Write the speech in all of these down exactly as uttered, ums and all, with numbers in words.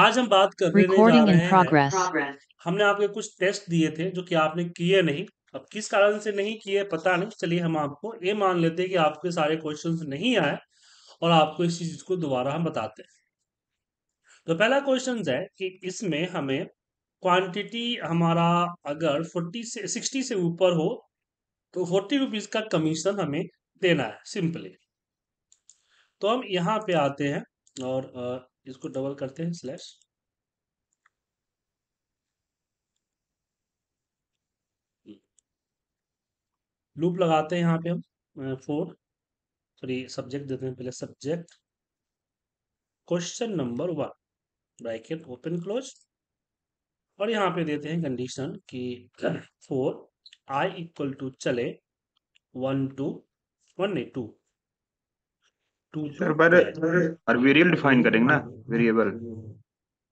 आज हम बात करने जा Recording in रहे हैं, progress. हमने आपके कुछ टेस्ट दिए थे जो कि आपने किए नहीं। अब किस कारण से नहीं किए पता नहीं, चलिए हम आपको ये मान लेते हैं कि आपके सारे क्वेश्चंस नहीं आए और आपको इस चीज को दोबारा हम बताते हैं। तो पहला क्वेश्चन है कि इसमें हमें क्वांटिटी हमारा अगर फोर्टी से सिक्सटी से ऊपर हो तो फोर्टी रुपीज का कमीशन हमें देना है सिंपली। तो हम यहाँ पे आते हैं और इसको डबल करते हैं स्लैश। लूप लगाते हैं यहाँ पे हम फोर सॉरी सब्जेक्ट देते हैं पहले subject question number one bracket open close और यहाँ पे देते हैं कंडीशन कि फोर आई इक्वल टू चले वन टू वन नहीं टू टू सर पर और वेरिएबल डिफाइन करेंगे ना। वेरिएबल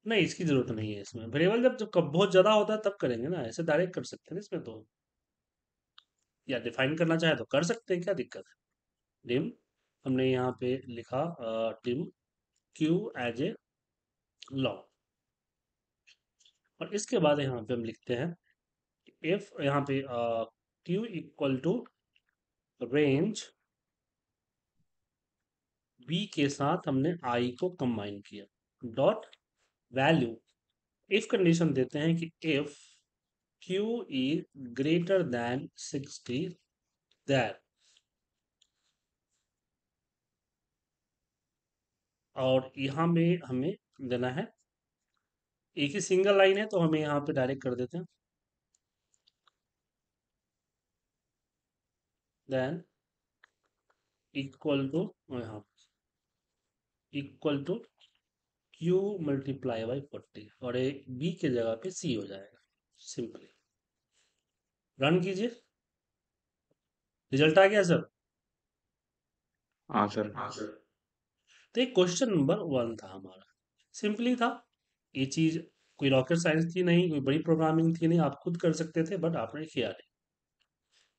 नहीं, इसकी जरूरत नहीं है इसमें। वेरिएबल जब जब बहुत ज्यादा होता है तब करेंगे ना, ऐसे डायरेक्ट कर सकते हैं इसमें तो, या डिफाइन करना चाहे तो कर सकते हैं, क्या दिक्कत है। डिम हमने यहाँ पे लिखा dim Q as a long और इसके बाद यहाँ पे हम लिखते हैं एफ यहाँ पे Q equal to range B के साथ हमने आई को कंबाइन किया डॉट वैल्यू। इफ कंडीशन देते हैं कि if Q is greater than sixty then और यहाँ में हमें देना है एक ही सिंगल लाइन है तो हमें यहाँ पे डायरेक्ट कर देते हैं देन इक्वल टू यहाँ equal to Q multiply by forty और ए बी के जगह पे सी हो जाएगा सिंपली। रन कीजिए, रिजल्ट आ गया सर। हाँ सर हाँ सर तो ये क्वेश्चन नंबर वन था हमारा, सिंपली था ये चीज, कोई रॉकेट साइंस थी नहीं, कोई बड़ी प्रोग्रामिंग थी नहीं, आप खुद कर सकते थे बट आपने किया नहीं।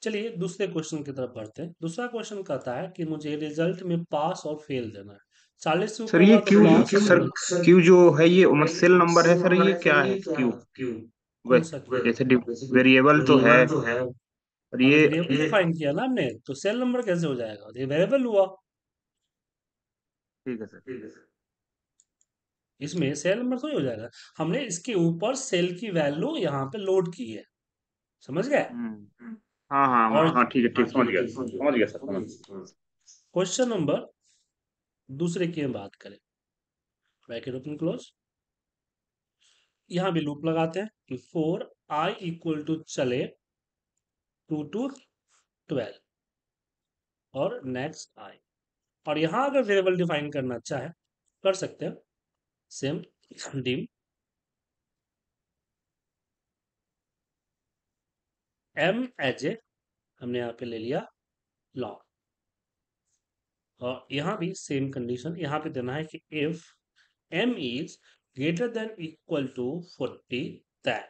चलिए दूसरे क्वेश्चन की तरफ बढ़ते हैं। दूसरा क्वेश्चन कहता है कि मुझे रिजल्ट में पास और फेल देना है। चालीस से सर ये क्यू सर क्यू जो है ये उमर सेल नंबर है सर, ये क्या है क्यू क्यू जैसे वेरिएबल तो है और ये डिफाइन किया ना हमने तो सेल नंबर कैसे हो जाएगा, ये वेरिएबल हुआ। ठीक है सर ठीक है सर इसमें सेल नंबर थोड़ी हो जाएगा, हमने इसके ऊपर सेल की वैल्यू यहाँ पे लोड की है, समझ गए। हाँ हाँ हाँ ठीक है ठीक समझ गया समझ गया सर। क्वेश्चन नंबर दूसरे की हम बात करें ब्रैकेट ओपन क्लोज यहाँ भी लूप लगाते हैं कि फोर आई इक्वल टू चले टू टू ट्वेल्व और नेक्स्ट आई और यहाँ अगर वेरिएबल डिफाइन करना चाहे कर सकते हैं same dim M as a हमने यहाँ पे ले लिया लॉन्ग और यहाँ भी सेम कंडीशन यहाँ पे देना है कि if M is greater than equal to forty then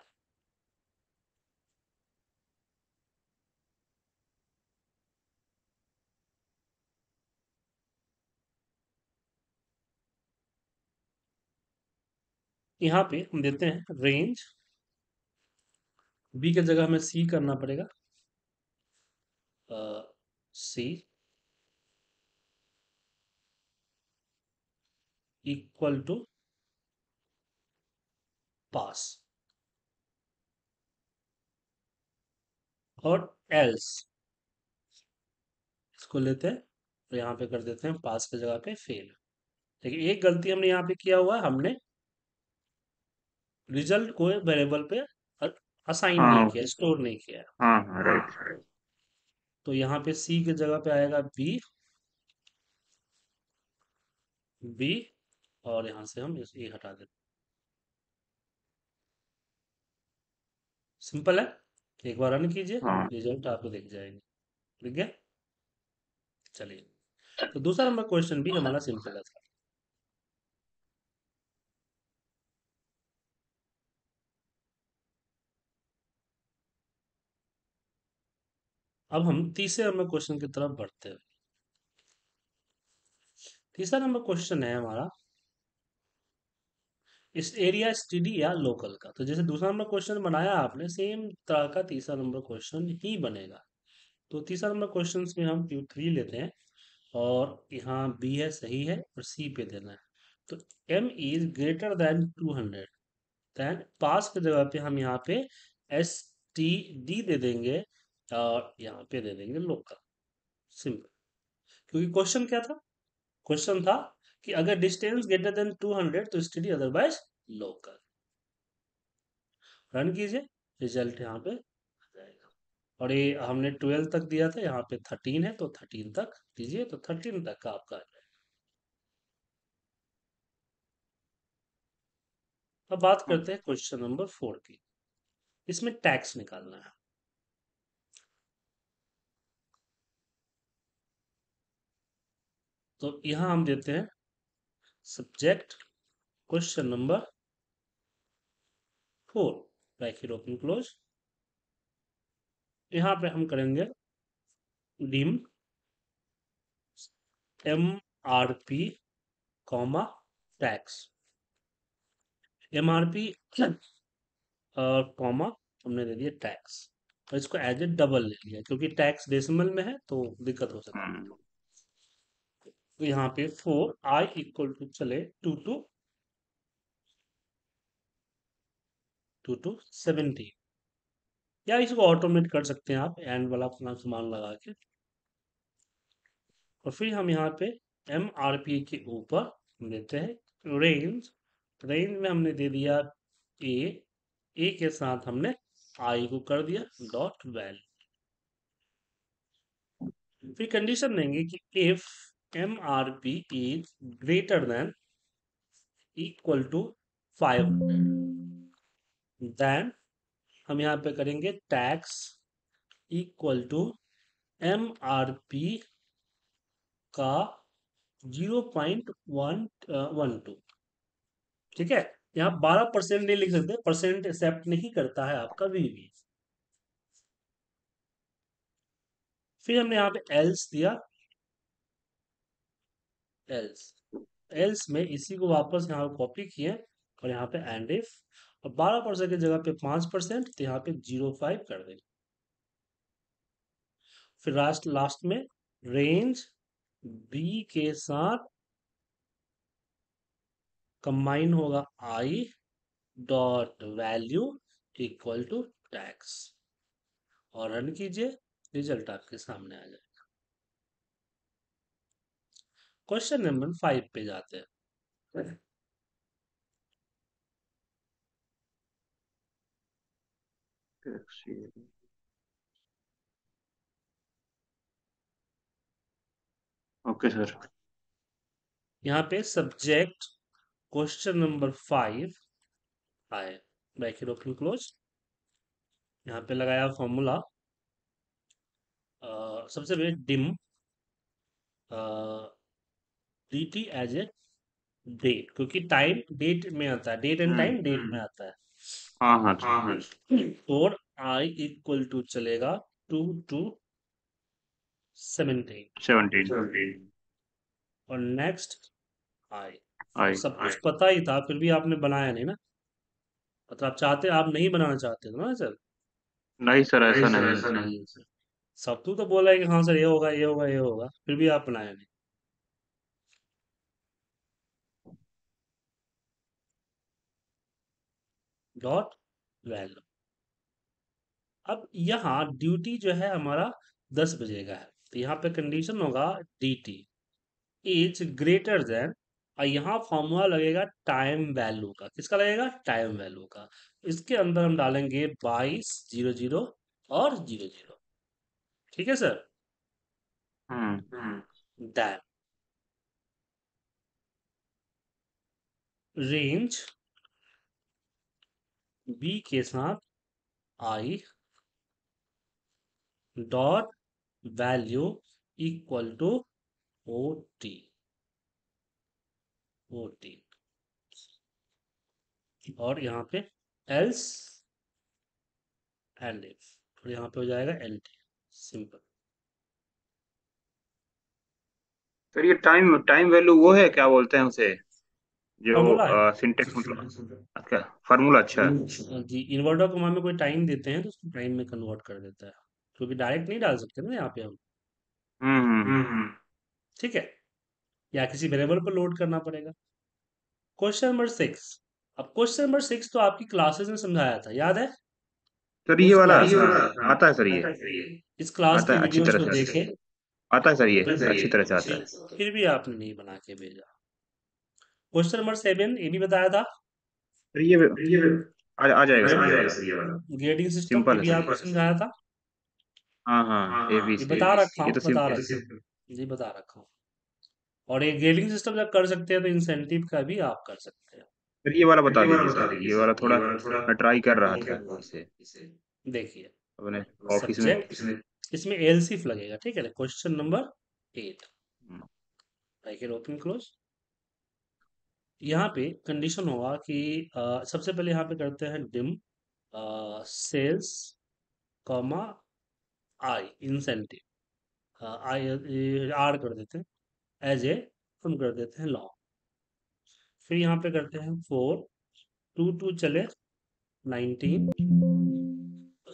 यहाँ पे हम देते हैं रेंज बी के जगह हमें सी करना पड़ेगा सी इक्वल टू पास और एल्स इसको लेते हैं और यहाँ पे कर देते हैं पास के जगह पे फेल। लेकिन एक गलती हमने यहाँ पे किया हुआ है, हमने रिजल्ट को वेरिएबल पे असाइन हाँ, नहीं किया, स्टोर नहीं किया। हाँ, राइट राइट। तो यहाँ पे सी के जगह पे आएगा बी बी और यहाँ से हम इसे हटा देते, सिंपल है। एक बार रन कीजिए हाँ। रिजल्ट आपको दिख जाएंगे, ठीक है। चलिए तो दूसरा नंबर क्वेश्चन भी हमारा सिंपल है। अब हम तीसरे नंबर क्वेश्चन की तरफ बढ़ते हैं। तीसरा नंबर क्वेश्चन है हमारा इस एरिया स्टडी या लोकल का। तो जैसे दूसरा नंबर क्वेश्चन बनाया आपने, सेम तरह का तीसरा नंबर क्वेश्चन ही बनेगा। तो तीसरा नंबर क्वेश्चन में हम क्यू थ्री लेते हैं और यहाँ बी है सही है और सी पे देना है। तो M is greater than two hundred then pass के जगह पे हम यहाँ पे एस टी डी दे देंगे और यहाँ पे दे देंगे लोकल, सिंपल। क्योंकि क्वेश्चन क्या था, क्वेश्चन था कि अगर distance greater than two hundred तो स्टडी अदरवाइज लोकल। रन कीजिए, रिजल्ट यहाँ पे आ जाएगा। और ये हमने ट्वेल्व तक दिया था, यहाँ पे थर्टीन है तो थर्टीन तक दीजिए, तो थर्टीन तक का आपका आ जाएगा। अब बात करते हैं क्वेश्चन नंबर फोर की। इसमें टैक्स निकालना है। तो यहां हम देते हैं subject question number four, bracket open close. यहाँ पे हम करेंगे dim M R P comma tax. M R P और कॉमा हमने दे दिया टैक्स, और इसको एज ए डबल ले लिया क्योंकि टैक्स डेसिमल में है तो दिक्कत हो सकती है। तो यहाँ पे फोर आई इक्वल टू चले two to to to seventy, या इसको ऑटोमेट कर सकते हैं आप एंड वाला अपना सामान लगा के। और फिर हम यहाँ पे एम आर पी के ऊपर लेते हैं रेंज। रेंज में हमने दे दिया ए, ए के साथ हमने आई को कर दिया डॉट वैल्यू। फिर कंडीशन देंगे कि if M R P is greater than equal to five hundred then हम यहाँ पे करेंगे tax equal to M R P का zero point one one two. ठीक है, यहाँ बारह परसेंट नहीं लिख सकते, परसेंट एक्सेप्ट नहीं करता है आपका वीवी। फिर हमने यहाँ पे एल्स दिया, एल्स एल्स में इसी को वापस यहाँ कॉपी किए और यहाँ पे एंड इफ, और बारह परसेंट की जगह पे पांच परसेंट तो यहाँ पे जीरो फाइव कर देंगे। फिर लास्ट लास्ट में रेंज बी के साथ कंबाइन होगा I dot value equal to tax, और रन कीजिए, रिजल्ट आपके सामने आ जाए। क्वेश्चन नंबर फाइव पे जाते हैं। ओके सर, यहाँ पे सब्जेक्ट क्वेश्चन नंबर फाइव आए, ब्रैकेट ओपन क्लोज। यहाँ पे लगाया फॉर्मूला, सबसे पहले डिम आ, D T as a date, क्योंकि टाइम डेट में आता है, डेट एंड टाइम डेट में आता है। हाँ हाँ, और आई इक्वल टू चलेगा टू टू सेवनटीन सेवनटीन। और नेक्स्ट आई, आई सब कुछ पता ही था फिर भी आपने बनाया नहीं ना, मतलब आप चाहते आप नहीं बनाना चाहते थे ना सर? नहीं सर, ऐसा नहीं, ऐसा नहीं सब तू तो बोला है कि हाँ सर ये होगा ये होगा ये होगा, फिर भी आप बनाया नहीं। Dot value. अब यहाँ ड्यूटी जो है हमारा दस बजे का है, तो यहाँ पे कंडीशन होगा D T is greater than, और यहाँ फॉर्मूला लगेगा टाइम वैल्यू का। किसका लगेगा? टाइम वैल्यू का। इसके अंदर हम डालेंगे बाईस जीरो जीरो और जीरो जीरो। ठीक है सर? देन रेंज बी के साथ I dot value equal to O T O T और यहाँ पे एल्स एंड इफ, और यहाँ पे हो जाएगा एल टी, सिंपल। तो ये टाइम टाइम वैल्यू वो है, क्या बोलते हैं उसे, फॉर्मूला है जो सिंटेक्स मतलब अच्छा फार्मूला अच्छा है जी। इन्वर्टर को हम कोई टाइम देते हैं तो उसको टाइम में कन्वर्ट कर देता है, क्योंकि डायरेक्ट नहीं डाल सकते ना यहाँ पे हम। हम्म हम्म ठीक है, या किसी वेरिएबल पर लोड करना पड़ेगा। क्वेश्चन नंबर सिक्स, अब क्वेश्चन नंबर सिक्स तो आपकी क्लासेस में समझाया था, याद है सर ये इस वाला क्लास हाँ, आता है सर, ये इस क्लास आता के है अच्छी वीडियोस तरह को से देखे आता है सर, ये तो अच्छी तरह से आता है। फिर फिर भी आपने नहीं बना के भेजा। क्वेश्चन नंबर सेवन ये भी बताया था, सर ये आ आ जाएगा सर, ये वाला ग्रेडिंग सिस्टम सिंपल है भी सर। आपको समझाया था, हाँ हाँ ए बी ये सी बता रखा ये हूँ तो बता सिंपल रखा हूँ जी बता रखा हूँ। और ये ग्रेडिंग सिस्टम जब कर सकते हैं तो इंसेंटिव का भी आप कर सकते हैं। सर ये वाला बता दीजिए सर, ये वाला थोड़ा मैं ट्राई कर रहा था इसे देखिए अपने ऑफिस में। सब्जेक्ट इसमें एलसीफ लगेगा, ठीक है ना। Question number eight, hmm, bracket open close, यहाँ पे कंडीशन होगा कि अ, सबसे पहले यहाँ पे करते हैं dim sales comma I incentive, I R कर देते हैं, एज ए हम कर देते हैं लॉन्ग। फिर यहाँ पे करते हैं फोर टू टू चले नाइनटीन,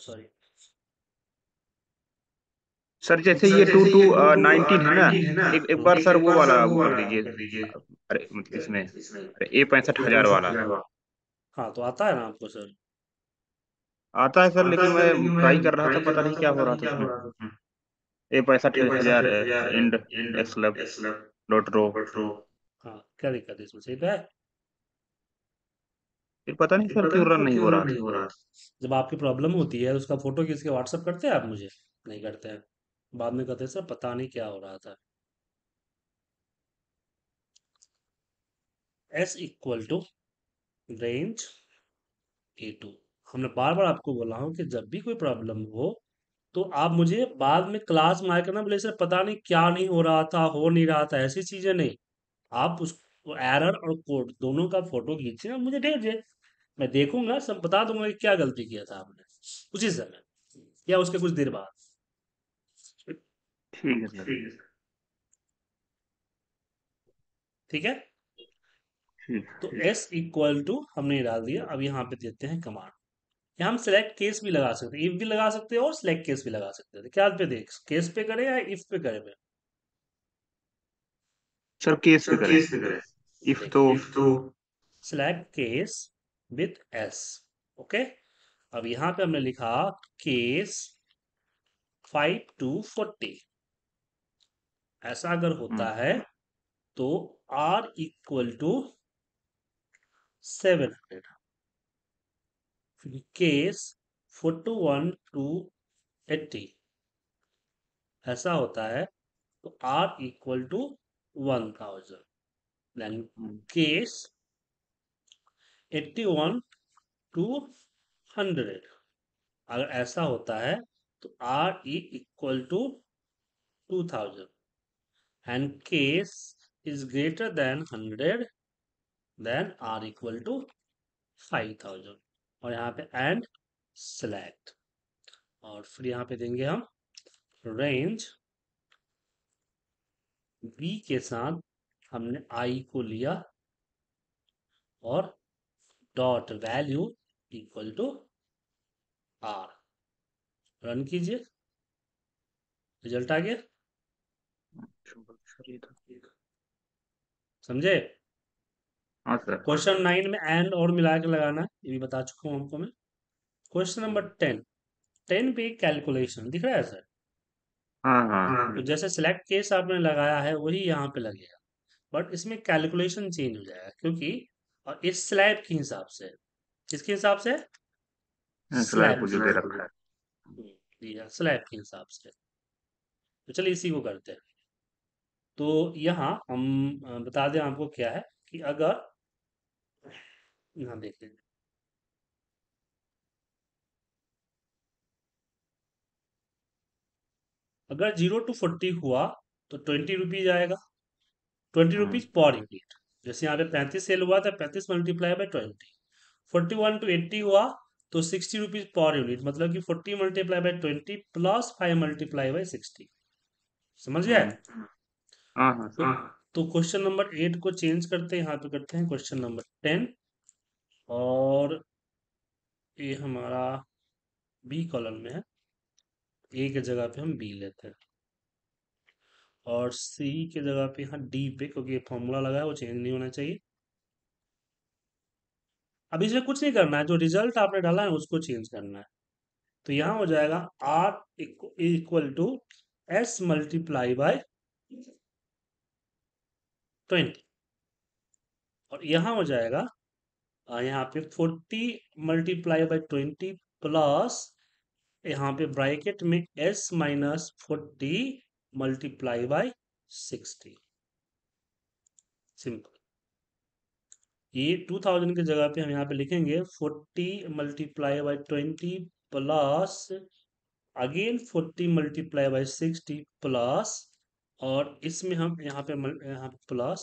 सॉरी सर जैसे ये टू टू नाइनटीन है ना, एक एक बार सर वो वाला वो कर दीजिए, अरे मतलब इसमें अरे ए पैंसठ हजार वाला हाँ तो आता है ना आपको सर। आता है सर, लेकिन मैं ट्राई कर रहा था, पता नहीं क्या हो रहा था उसमें। ए पैंसठ हजार एंड एक्स लब डॉट रो, हाँ क्या दिक्कत है इसमें, सही तो है। फिर पता नहीं सर क्यों रन नहीं हो रहा था। जब आपकी प्रॉब्लम होती है उसका फोटो खींच के व्हाट्सअप करते हैं आप मुझे? नहीं करते हैं, बाद में कहते हैं सर पता नहीं क्या हो रहा था। S equal to range A two, हमने बार बार आपको बोला हूँ कि जब भी कोई प्रॉब्लम हो तो आप मुझे बाद में क्लास में आकर करना बोले सर पता नहीं क्या नहीं हो रहा था, हो नहीं रहा था, ऐसी चीजें नहीं। आप उस एरर और कोड दोनों का फोटो खींचिए और मुझे भेजिए, मैं देखूंगा, सब बता दूंगा कि क्या गलती किया था आपने उसी समय या उसके कुछ देर बाद। ठीक है सर, ठीक है, ठीक तो ठीक एस इक्वल टू हमने डाल दिया। अब यहाँ पे देते हैं कमांड, यहाँ हम सिलेक्ट केस भी लगा सकते हैं, इफ भी लगा सकते हैं और सिलेक्ट केस भी लगा सकते हैं। क्या पे देख केस पे करें या इफ पे करें? सर केस पे करें, इफ तो select case with S, okay. अब यहाँ पे हमने लिखा केस फाइव टू फोर्टी, ऐसा अगर होता हम्म, है तो R equal to seven hundred, फिर case forty one to eighty ऐसा होता है तो R equal to one thousand, then hmm, case eighty one to hundred अगर ऐसा होता है तो R E equal to two thousand, and case is greater than hundred then R equal to five thousand. और यहाँ पे एंड सेलेक्ट, और फिर यहाँ पे देंगे हम रेंज बी के साथ हमने आई को लिया और dot value equal to R. Run कीजिए, रिजल्ट आ गया, सर ये तो ठीक। समझे? हाँ सर, क्वेश्चन नाइन में एंड और मिला के लगाना है, ये भी बता चुका हूँ हमको मैं। क्वेश्चन नंबर टेन, टेन पे कैलकुलेशन दिख रहा है सर, हाँ हाँ तो जैसे सिलेक्ट केस आपने लगाया है वही यहाँ पे लगेगा, बट इसमें कैलकुलेशन चेंज हो जाएगा क्योंकि और इस स्लैब के हिसाब से है। किसके हिसाब से? स्लैब स्लैब को जो दे रखा है। दिया स्लैब के हिसाब से। तो चलिए इसी को करते हैं। तो यहाँ हम अ, बता दें आपको क्या है कि अगर यहाँ देख लीजिए, अगर जीरो टू फोर्टी हुआ तो ट्वेंटी रुपीज आएगा, twenty hmm, rupees per unit. जैसे यहाँ पे पैंतीस सेल हुआ था, पैंतीस multiply by twenty. Forty one to eighty हुआ तो सिक्सटी रुपीज पर यूनिट, मतलब कि forty multiply by twenty plus five multiply by sixty, समझ गया है? हम्म, हाँ हाँ तो सर, तो क्वेश्चन नंबर एट को चेंज करते हैं, यहाँ पे करते हैं क्वेश्चन नंबर टेन, और ये हमारा बी कॉलम में है, ए के जगह पे हम बी लेते हैं और सी के जगह पे यहाँ डी पे, क्योंकि ये फॉर्मूला लगा है वो चेंज नहीं होना चाहिए। अब इसमें कुछ नहीं करना है, जो रिजल्ट आपने डाला है उसको चेंज करना है। तो यहाँ हो जाएगा R equal to S multiply by twenty, और यहाँ हो जाएगा यहाँ पे forty multiply by twenty plus यहाँ पे ब्रैकेट में S minus forty multiply by sixty. Simple, ये टू थाउजेंड की जगह पे हम यहाँ पे लिखेंगे forty multiply by twenty plus again forty multiply by sixty plus, और इसमें हम यहाँ पे यहाँ पे प्लस,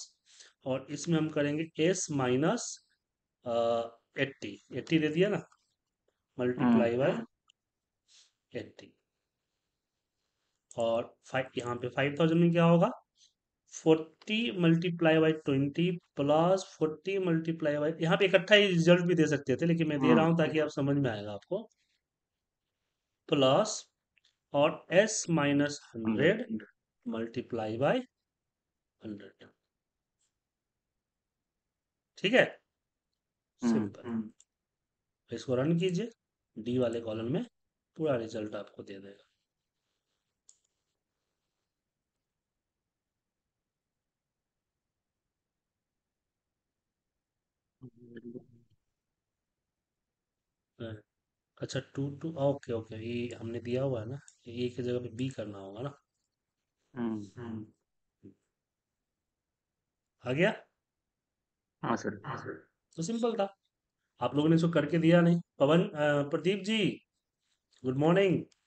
और इसमें हम करेंगे एस माइनस एट्टी, एट्टी दे दिया ना, मल्टीप्लाई बाय एट्टी, और फाइव यहाँ पे फाइव थाउजेंड में क्या होगा, forty multiply by twenty plus forty multiply by, यहाँ पे इकट्ठा ही रिजल्ट भी दे सकते थे लेकिन मैं दे रहा हूँ ताकि आप समझ में आएगा आपको, प्लस और s minus hundred multiply by hundred. ठीक है, सिंपल, इसको रन कीजिए, डी वाले कॉलम में पूरा रिजल्ट आपको दे देगा। अच्छा टू टू ओके ओके, ये हमने दिया हुआ है ना, ये की जगह पे बी करना होगा ना। हम्म, आ गया। हाँ सर, हाँ सर, तो सिंपल था, आप लोगों ने इसको करके दिया नहीं। पवन, अ, प्रदीप जी, गुड मॉर्निंग।